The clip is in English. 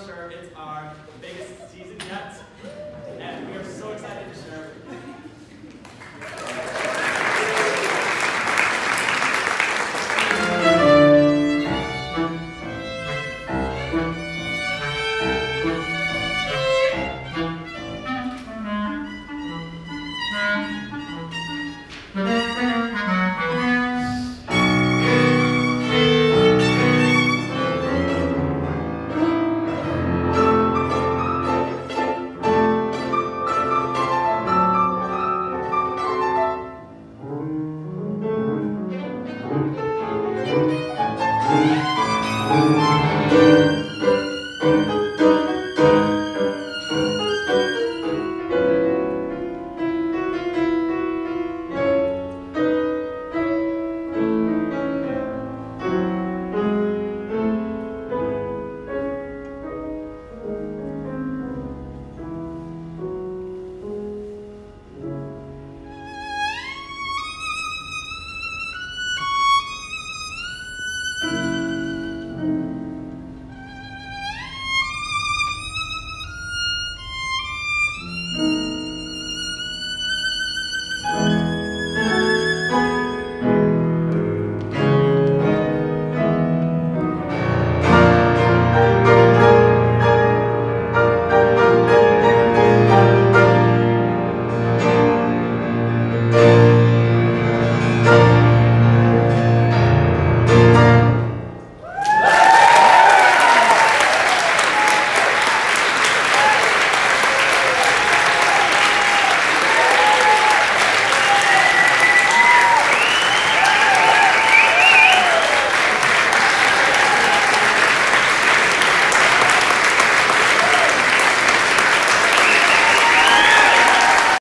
for sure it's our biggest season yet, and we are so excited to share it with you.